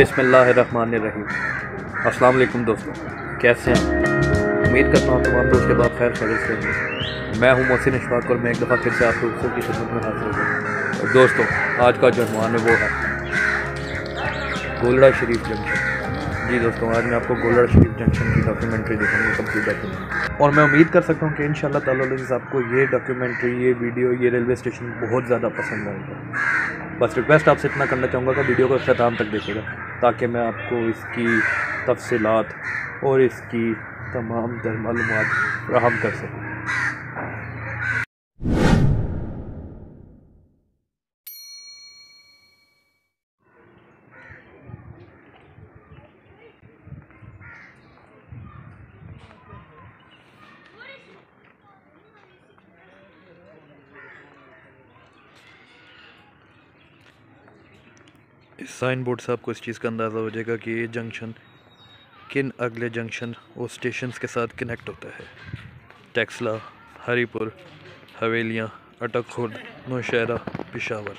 बिस्मिल्लाहिर्रहमानिर्रहीम। अस्सलाम वालेकुम दोस्तों, कैसे हैं? उम्मीद करता हूँ तमाम दोस्त के बाद खैर खैरियत से हैं। मैं हूँ मोहसिन अशफाक और मैं एक दफ़ा फिर से आप दोस्तों की खिदमत में हाजिर हूँ। और दोस्तों, आज का जो अनवान है वो है गोलड़ा शरीफ जंक्शन। जी दोस्तों, आज मैं आपको गोलड़ा शरीफ जंक्शन की डॉक्यूमेंट्री दिखाऊंगा कंप्यूटर पर, और मैं उम्मीद कर सकता हूँ कि इंशाल्लाह ताला लज़ीज़ आपको ये डॉक्यूमेंट्री, ये वीडियो, ये रेलवे स्टेशन बहुत ज़्यादा पसंद आएगा। बस रिक्वेस्ट आपसे इतना करना चाहूँगा कि वीडियो को ख़त्म तक देखिएगा, ताकि मैं आपको इसकी तफसीलात और इसकी तमाम मालूमात फ्राहम कर सकूँ। इस साइन बोर्ड से आपको इस चीज़ का अंदाज़ा हो जाएगा कि ये जंक्शन किन अगले जंक्शन और स्टेशंस के साथ कनेक्ट होता है। टैक्सला, हरीपुर, हवेलियां, अटक, खुर्द, नौशहरा, पेशावर।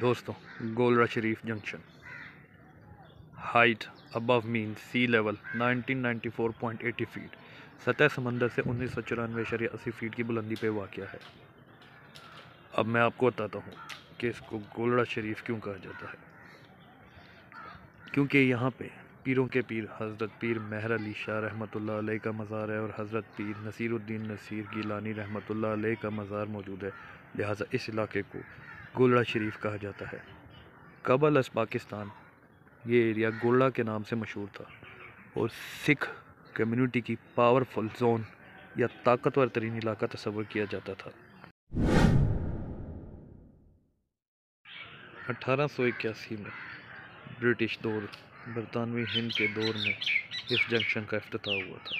दोस्तों, Golra Sharif junction, height above mean sea level 1994.80 feet, सतह समंदर से 1994.80 फीट की बुलंदी पे वाक़या है। अब मैं आपको बताता हूँ कि इसको गोलड़ा शरीफ क्यों कहा जाता है, क्योंकि यहाँ पे पीरों के पीर हज़रत पीर महर अली शाह रहमतुल्लाह अलैह का मज़ार है और हज़रत पीर नसीर उद-दीन नसीर गिलानी रहमतुल्लाह अलैह का मज़ार मौजूद है। लिहाजा इस इलाके को गोलड़ा शरीफ कहा जाता है। क़बल अस पाकिस्तान ये एरिया गोलड़ा के नाम से मशहूर था और सिख कम्युनिटी की पावरफुल जोन या ताकतवर तरीन इलाका तस्वर किया जाता था। 1881 में ब्रिटिश दौर, बरतानवी हिंद के दौर में इस जंक्शन का इफ्तिताह हुआ था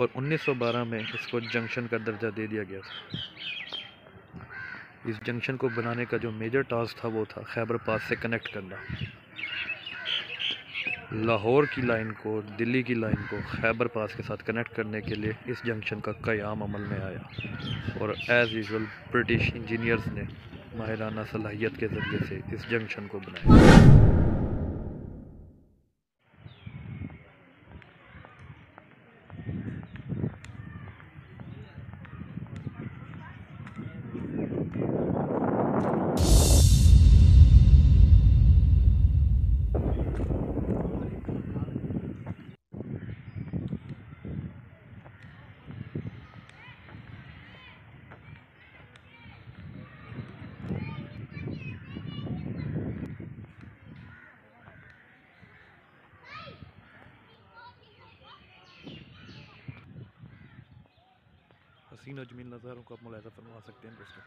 और 1912 में इसको जंक्शन का दर्जा दे दिया गया था। इस जंक्शन को बनाने का जो मेजर टास्क था वो था खैबर पास से कनेक्ट करना। लाहौर की लाइन को, दिल्ली की लाइन को खैबर पास के साथ कनेक्ट करने के लिए इस जंक्शन का क़याम अमल में आया और एज़ यूजुअल ब्रिटिश इंजीनियर्स ने माहिराना सलाहियत के ज़रिए से इस जंक्शन को बनाया। हसीन अजमीन नज़ारों को आप मुलाहिज़ा फरमा सकते हैं दोस्तों।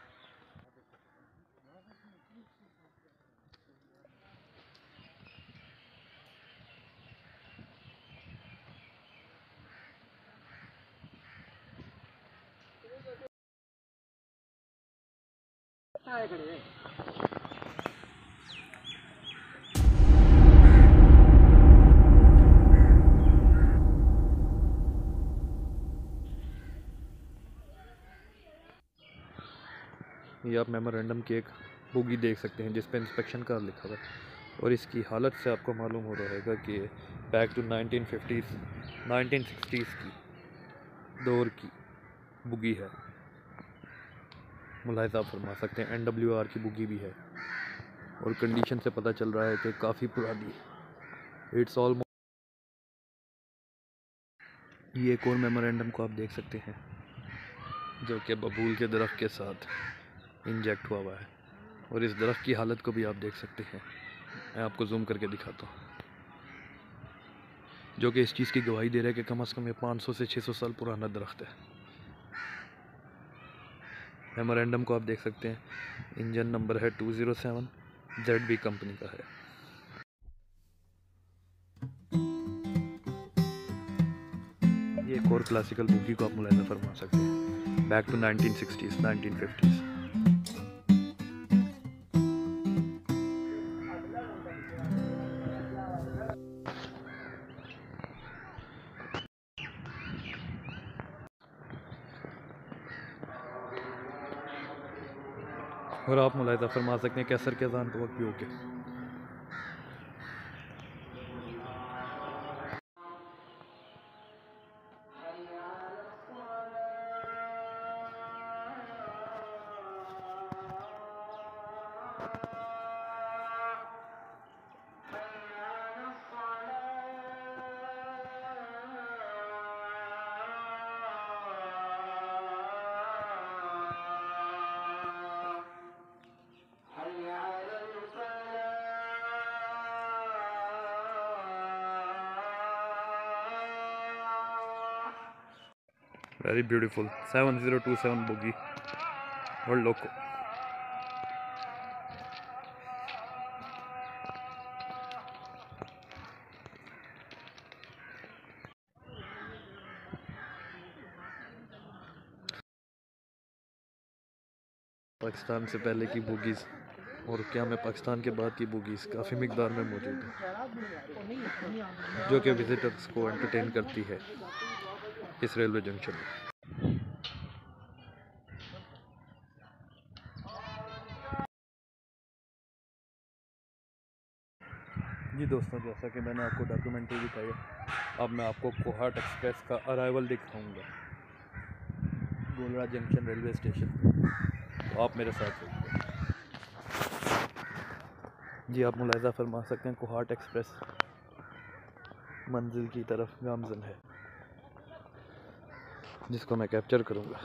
ये आप मेमोरेंडम की एक बोगी देख सकते हैं जिस पर इंस्पेक्शन कार लिखा हुआ है और इसकी हालत से आपको मालूम हो रहेगा कि बैक टू 1950s 1960s की दौर की बुगी है। मुलाहिज़ा फरमा सकते हैं NWR की बुगी भी है और कंडीशन से पता चल रहा है कि काफ़ी पुरानी है। It's almost. ये एक और मेमोरेंडम को आप देख सकते हैं जो कि बबूल के दरख्त के साथ इंजेक्ट हुआ हुआ है और इस दरख्त की हालत को भी आप देख सकते हैं। मैं आपको जूम करके दिखाता हूँ, जो कि इस चीज़ की गवाही दे रहा है कि कम से कम ये 500 से 600 साल पुराना दरख्त है। मेमोरेंडम को आप देख सकते हैं, इंजन नंबर है 207, ZB कंपनी का है। ये एक और क्लासिकल बुकी को आप मुलाहिज़ा फरमा सकते हैं, बैक टू 1960s 1950s। और आप मुलाहिज़ा फरमा सकते हैं कि असर के अज़ान का वक्त भी हो गया। वेरी ब्यूटीफुल 7027 बोगी और लोको। पाकिस्तान से पहले की बोगीज़ और क्या मैं पाकिस्तान के बाद की बोगीज़ काफ़ी मिकदार में मौजूद है जो कि विजिटर्स को एंटरटेन करती है इस रेलवे जंक्शन में। जी दोस्तों, जैसा कि मैंने आपको डॉक्यूमेंट्री दिखाई, अब मैं आपको कोहाट एक्सप्रेस का अराइवल दिखाऊंगा गोलरा जंक्शन रेलवे स्टेशन पर। तो आप मेरे साथ होंगे। जी आप मुलाहिज़ा फरमा सकते हैं कोहाट एक्सप्रेस मंजिल की तरफ गामजन है जिसको मैं कैप्चर करूंगा।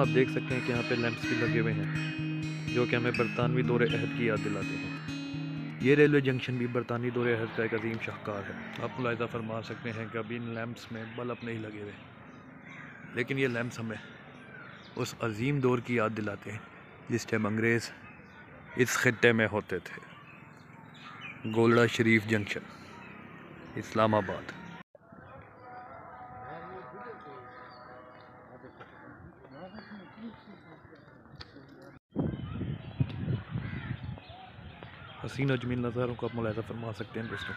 आप देख सकते हैं कि यहाँ पे लैंप्स भी लगे हुए हैं जो कि हमें बरतानवी दौरे अहद की याद दिलाते हैं। ये रेलवे जंक्शन भी बरतानी दौरे अहद का एक अजीम शाहकार है। आप मुलाहिज़ा फरमा सकते हैं कि अभी इन लैंप्स में बल्ब नहीं लगे हुए, लेकिन ये लैंप्स हमें उस अजीम दौर की याद दिलाते हैं जिस टाइम अंग्रेज़ इस खित्ते में होते थे। गोलड़ा शरीफ जंक्शन, इस्लामाबाद। हसीन अजमीन नज़ारों को आप मुलाहिज़ा फरमा सकते हैं दोस्तों।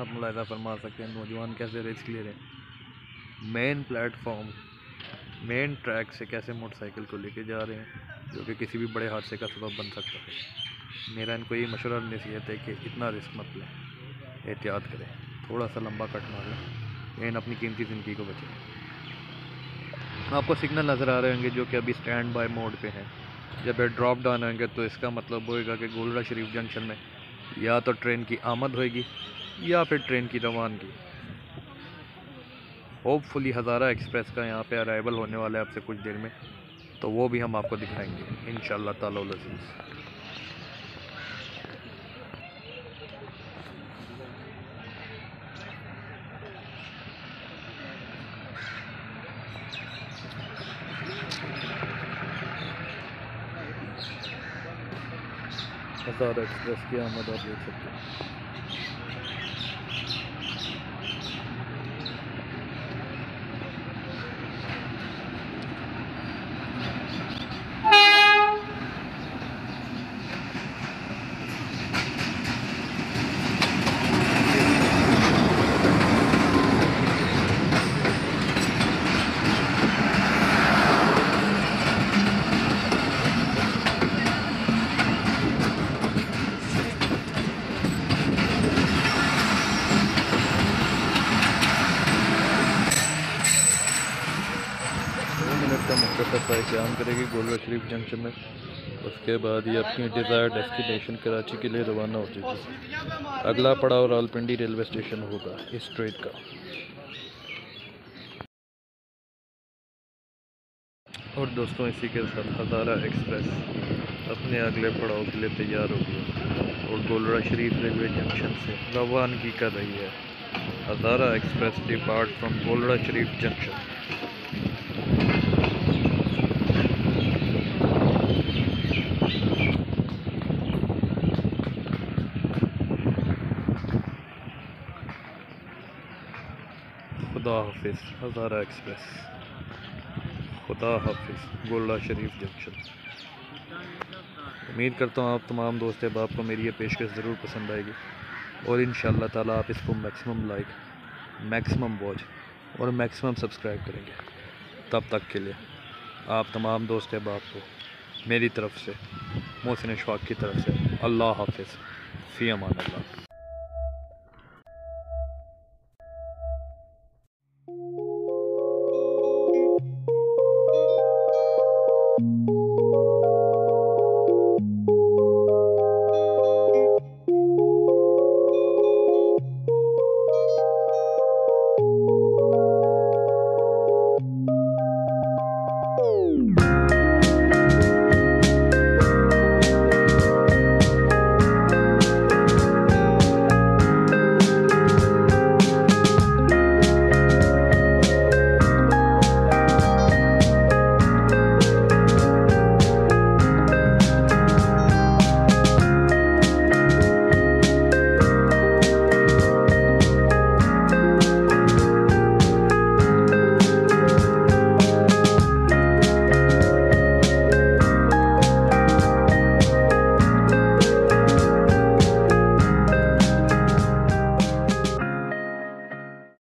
आप मुलाहिज़ा फरमा सकते हैं नौजवान कैसे रेस ले रहे हैं मेन प्लेटफॉर्म मेन ट्रैक से कैसे मोटरसाइकिल को लेके जा रहे हैं, जो कि किसी भी बड़े हादसे का सबब बन सकता है। मेरा इनको ये मशवरा नसीहत है कि इतना रिस्क मत लें, एहतियात करें, थोड़ा सा लंबा कट मारें, लेकिन अपनी कीमती ज़िंदगी को बचाएं। आपको सिग्नल नज़र आ रहे होंगे जो कि अभी स्टैंड बाय मोड पे हैं। जब ये ड्रॉप डाउन होंगे तो इसका मतलब होएगा कि गोलरा शरीफ जंक्शन में या तो ट्रेन की आमद होएगी या फिर ट्रेन की रवानगी। होपफुली हज़ारा एक्सप्रेस का यहाँ पे अराइवल होने वाला है आपसे कुछ देर में, तो वो भी हम आपको दिखाएंगे इंशाल्लाह ताला अज़ीज़। हज़ारा एक्सप्रेस की आमद आप देख सकते हैं। काम करेगी गोलरा शरीफ जंक्शन में, उसके बाद ये अपनी डिज़ायर्ड डेस्टिनेशन कराची के लिए रवाना हो जाएगी। अगला पड़ाव रावलपिंडी रेलवे स्टेशन होगा इस ट्रेन का। और दोस्तों, इसी के साथ हज़ारा एक्सप्रेस अपने अगले पड़ाव के लिए तैयार होगी और गोलरा शरीफ रेलवे जंक्शन से रवानगी कर रही है। Hazara express depart from Golra Sharif junction. खुदा हाफिज़ हज़ारा एक्सप्रेस, खुदा हाफिज़ गोलरा शरीफ जंक्शन। उम्मीद करता हूँ आप तमाम दोस्त अहबाब को मेरी ये पेशकश ज़रूर पसंद आएगी और इंशाल्लाह ताला आप इसको मैक्सिमम लाइक, मैक्सिमम वॉच और मैक्सिमम सब्सक्राइब करेंगे। तब तक के लिए आप तमाम दोस्त अहबाब को मेरी तरफ़ से, मोहसिन अशफाक की तरफ से अल्लाह हाफिज़, फ़ी अमान अल्लाह।